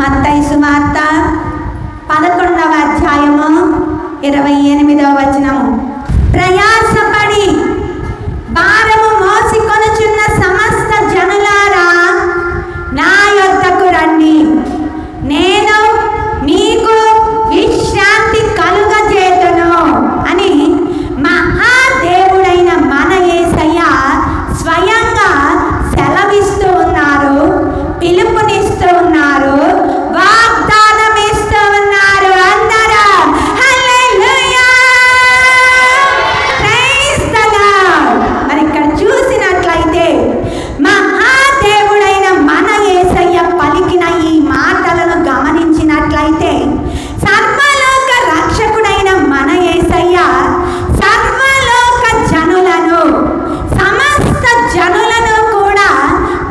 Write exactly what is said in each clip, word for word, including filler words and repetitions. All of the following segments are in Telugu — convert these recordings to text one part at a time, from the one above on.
మత్తయి సువార్త పదకొండవ అధ్యాయము ఇరవై ఎనిమిదవ వచనము ప్రయాసపడి భారము మోసికొనుచున్న సమస్త జనులారా నా యొద్దకు రండి నేను మీకు విశ్రాంతి కలుగజేతును అని మహా దేవుడైన మన యేసయ్య స్వయంగా సెలవిస్తూ ఉన్నారు, పిలుపునిస్తూ ఉన్నారు, వాగ్దానం ఇస్తూ ఉన్నారు. అందరూ హల్లెలూయా ప్రైజ్ ది లార్డ్. మరి ఇక్కడ చూసినట్లయితే మహా దేవుడైన మన యేసయ్య పలికిన ఈ మాటలను గమనించినట్లయితే సర్వలోక రక్షకుడైన మన యేసయ్య సర్వలోక జనులను సమస్త జనులను కూడా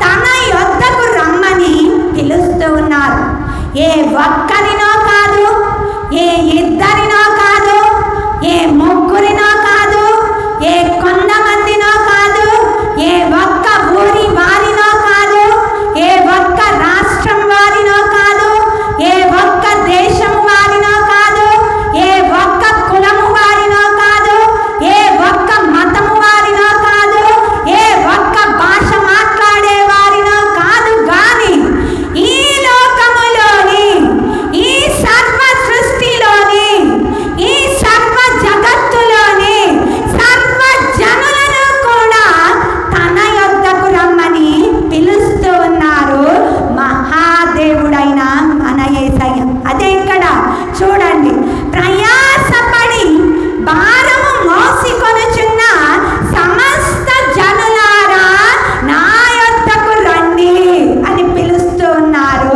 తన యొద్దకు రమ్మని పిలుస్తూ ఉన్నారు. ఏ ఒక్కరినో కాదు, ఏ ఇద్దరినో కాదు, ఏ ముగ్గురినో కాదు, ఏ కొంతమందినో కాదు, ఏ ఒక్క ఊరి వారినో కాదు, ఏ ఒక్క రాష్ట్రం వారినో కాదు, ఏ ఒక్క దేశం వారినో కాదు, ఏ ఒక్క కులము వారినో కాదు, ఏ ఒక్క మతము వారినో కాదు, ఏ ఒక్క భాష మాట్లాడే వారినో కాదు, కానీ ఈ లోకములోని ఈ సర్వ సృష్టిలోని ఈ సర్వ జగత్తులోని సర్వ జనులను కూడా తన యొద్దకు రమ్మని పిలుస్తూ ఉన్నారు మహాదేవుడైన మన యేసయ్య. అదే ఇక్కడ చూడండి, ప్రయాసపడి భారము మోసికొనుచున్న సమస్త జనులారా నా యొద్దకు రండి అని పిలుస్తూ ఉన్నారు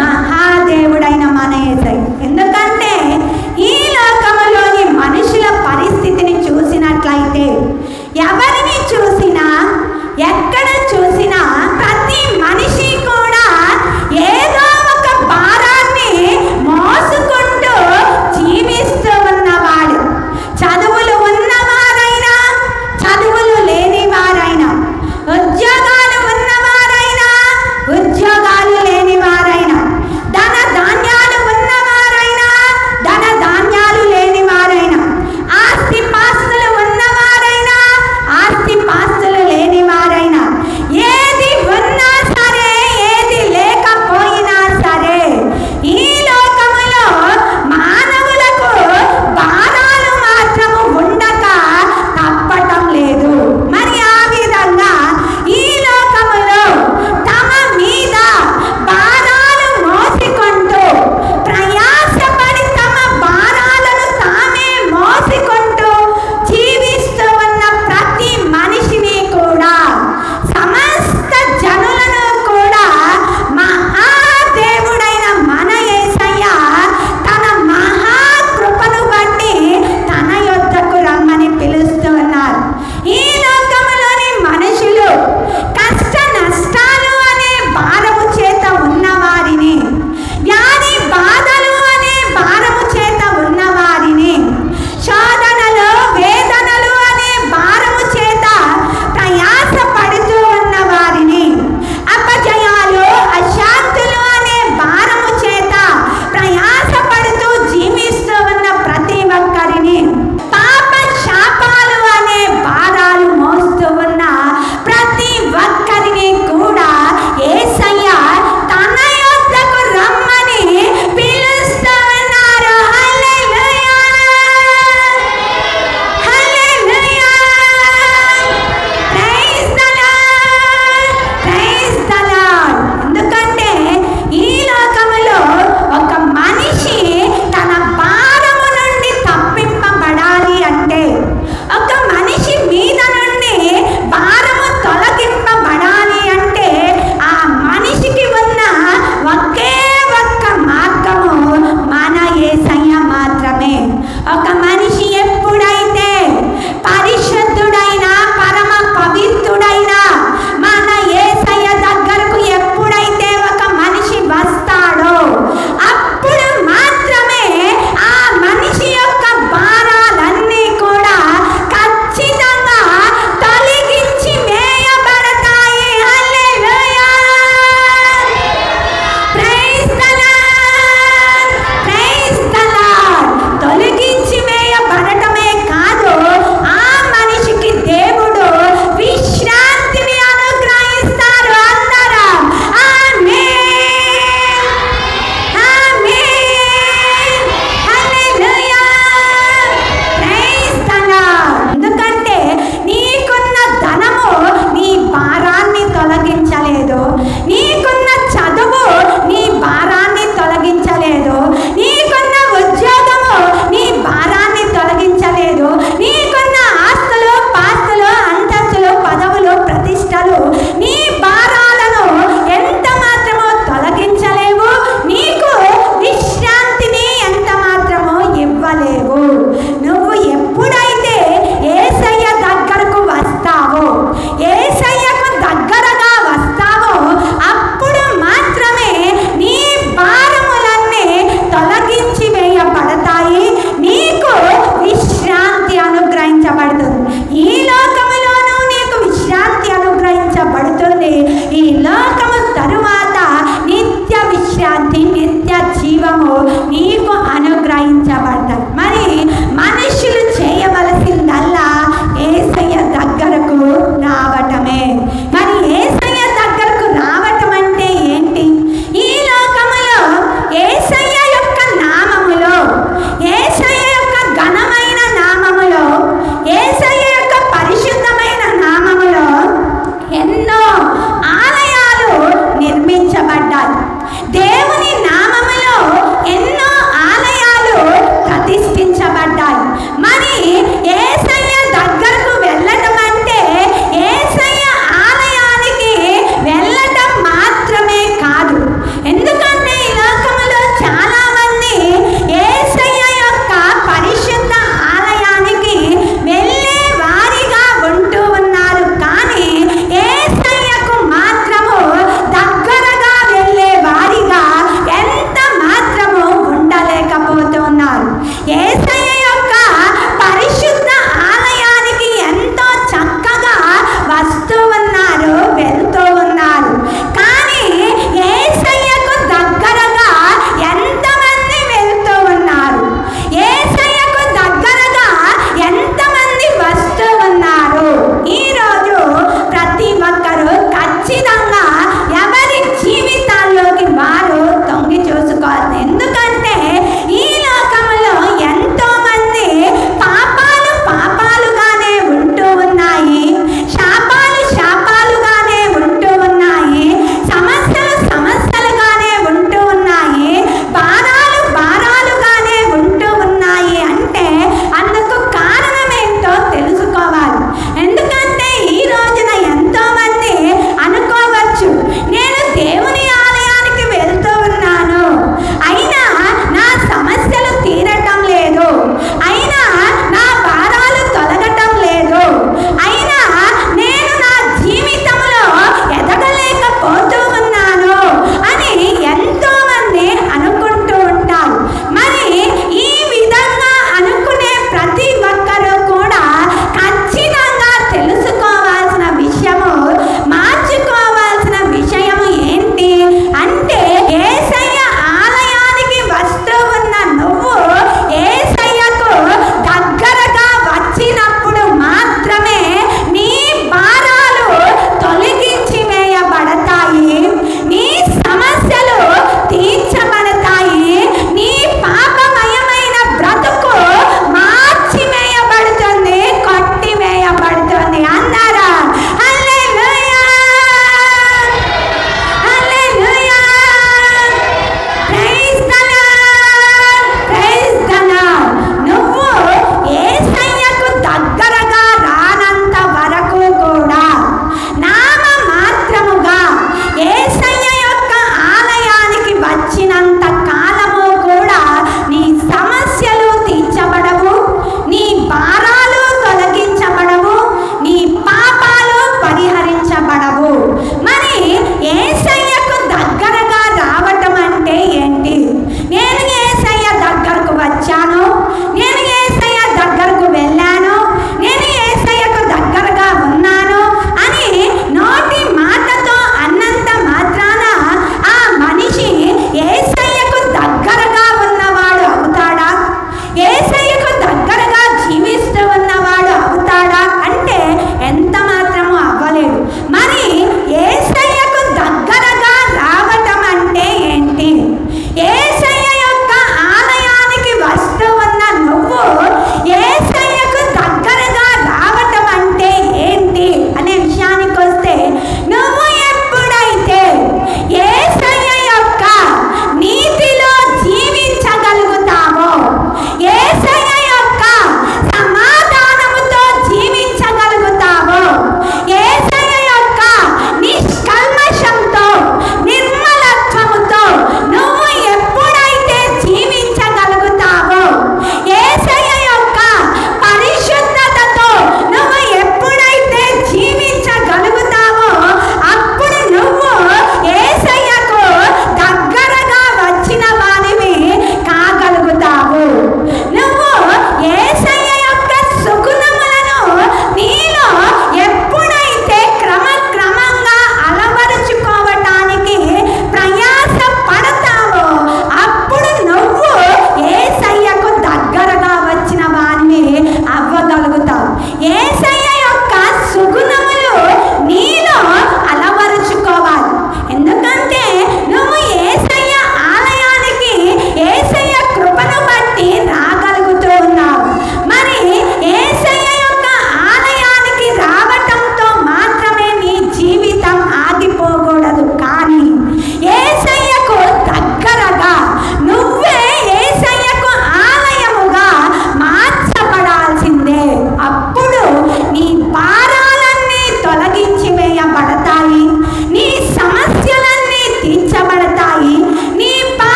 మహాదేవుడైన మన యేసయ్య. ఎందుకంటే ఈ లోకములోని మనుషుల పరిస్థితిని చూసినట్లయితే ఎవరిని చూసినా ఎక్కడ చూసినా ప్రతి మనిషి కూడా ఏదో ఒక భారాన్ని మోసుకుంటూ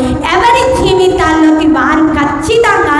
एवरी जीविताल्लो की वार कच्चितंगा